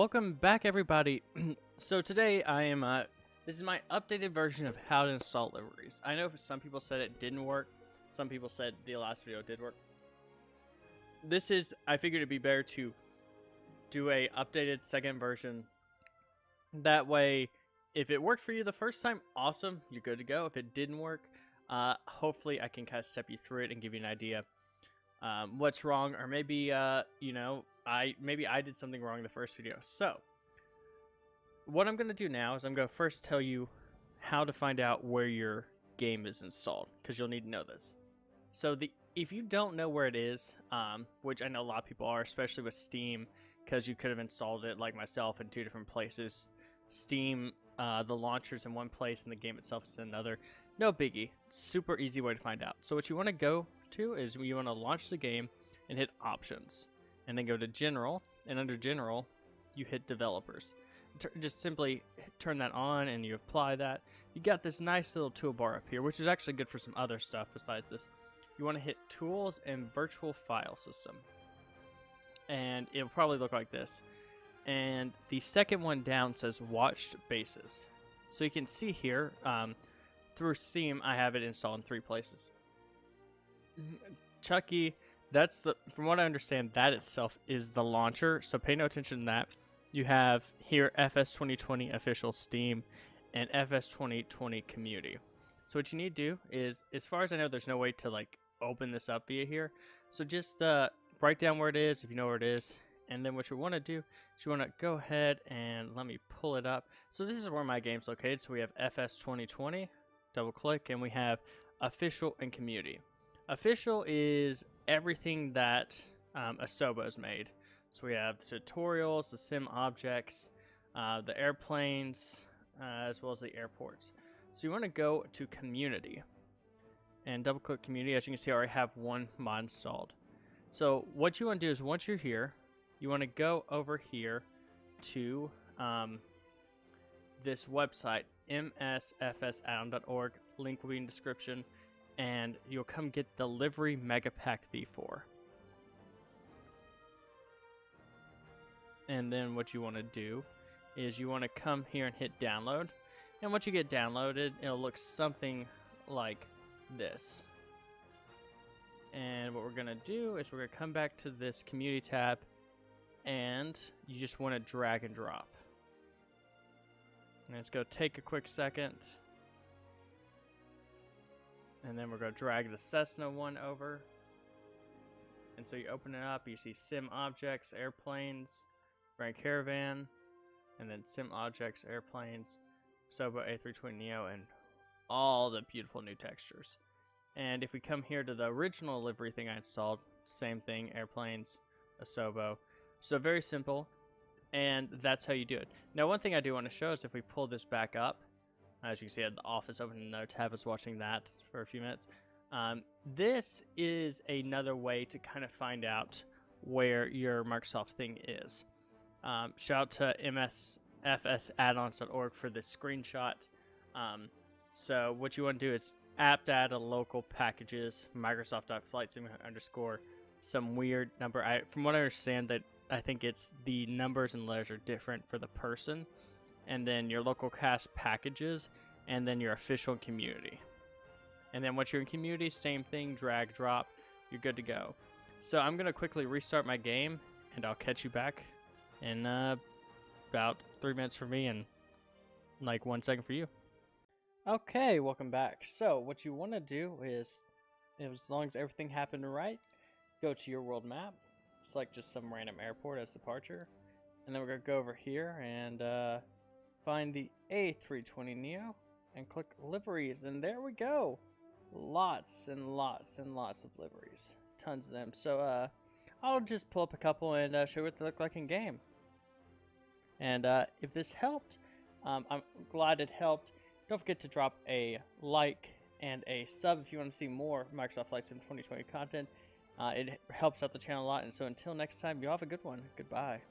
Welcome back, everybody. So today I am this is my updated version of how to install liveries. I know some people said it didn't work, some people said the last video did work. This is, I figured it'd be better to do a updated second version. That way, if it worked for you the first time, awesome, you're good to go. If it didn't work, hopefully I can kind of step you through it and give you an idea what's wrong, or maybe you know, maybe I did something wrong in the first video. So what I'm gonna do now is I'm gonna first tell you how to find out where your game is installed, because you'll need to know this. So if you don't know where it is, which I know a lot of people are, especially with Steam, because you could have installed it like myself in two different places. Steam, the launcher's in one place and the game itself is in another. No biggie, super easy way to find out. So what you want to go to is you want to launch the game and hit options, and then go to general, and under general you hit developers. Just simply turn that on and you apply that. You got this nice little toolbar up here, which is actually good for some other stuff besides this. You want to hit tools and virtual file system, and it'll probably look like this. And the second one down says watched bases, so you can see here through Steam I have it installed in three places. Chucky, that's the, from what I understand, that itself is the launcher, so pay no attention to that. You have here FS2020 official Steam and FS2020 community. So what you need to do is, as far as I know, there's no way to like open this up via here, so just write down where it is if you know where it is. And then what you want to do is you want to go ahead and let me pull it up. So this is where my game's located. So we have FS2020, double click, and we have official and community. Official is everything that Asobo's made. So we have the tutorials, the sim objects, the airplanes, as well as the airports. So you want to go to community and double click community. As you can see, I already have one mod installed. So what you want to do is once you're here, you want to go over here to this website, msfsaddons.org. Link will be in the description. And you'll come get the livery mega pack V4. And then what you want to do is you want to come here and hit download. And once you get downloaded, it'll look something like this. And what we're going to do is we're going to come back to this community tab, and you just want to drag and drop. And it's going to take a quick second. And then we're going to drag the Cessna one over. And so you open it up, you see sim objects, airplanes, Grand Caravan, and then sim objects, airplanes, Asobo, A320neo, and all the beautiful new textures. And if we come here to the original livery thing I installed, same thing, airplanes, Asobo. So very simple, and that's how you do it. Now, one thing I do want to show is if we pull this back up, as you can see, I had the office open in another tab. I was watching that for a few minutes. This is another way to kind of find out where your Microsoft thing is. Shout out to msfsaddons.org for this screenshot. So what you want to do is apt-add a local packages, Microsoft.flightsim_, some weird number. From what I understand, that I think it's the numbers and letters are different for the person. And then your local cache packages, and then your official community. And then once you're in community, same thing, drag, drop, you're good to go. So I'm going to quickly restart my game, and I'll catch you back in about 3 minutes for me and like 1 second for you. Okay, welcome back. So what you want to do is, as long as everything happened right, go to your world map, select just some random airport as departure, and then we're going to go over here and find the A320neo and click liveries, and there we go. Lots and lots and lots of liveries, tons of them. So I'll just pull up a couple and show you what they look like in game. And if this helped, I'm glad it helped. Don't forget to drop a like and a sub if you want to see more Microsoft Flight Sim 2020 content. It helps out the channel a lot. And so until next time, you all have a good one. Goodbye.